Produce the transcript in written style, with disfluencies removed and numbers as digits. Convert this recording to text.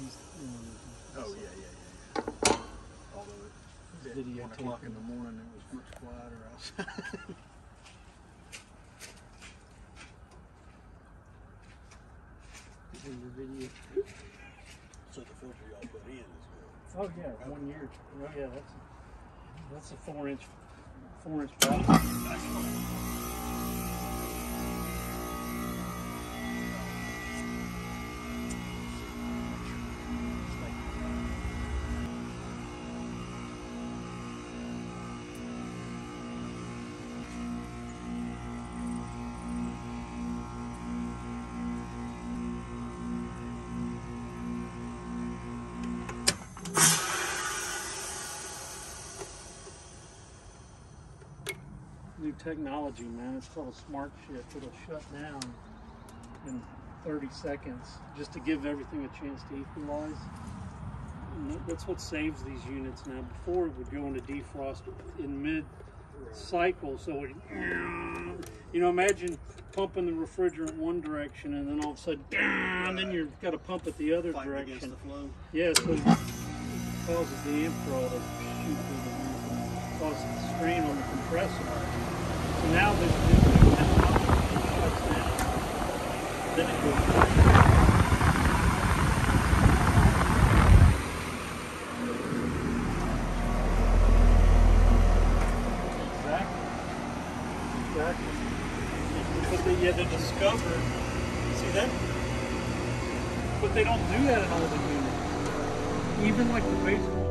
he's doing anything. Oh, yeah, yeah, yeah. Although it was at 1 o'clock in the morning, it was much quieter outside. Video. So the filter y'all put in is good. Oh yeah, 1 year. Oh yeah, that's a 4-inch pipe. New technology, man. It's called smart shit. It'll shut down in 30 seconds just to give everything a chance to equalize. And that's what saves these units now. Before, it would go into defrost in mid-cycle, so it, you know, imagine pumping the refrigerant one direction and then all of a sudden, and then you've got to pump it the other direction. Against the flow. Yeah, so it causes the infrared to shoot through the causes the strain on the compressor. So now there's new technology that shuts down. Then it goes back. Exactly. But they had to discover, see that? But they don't do that in all the units. Even like the baseball.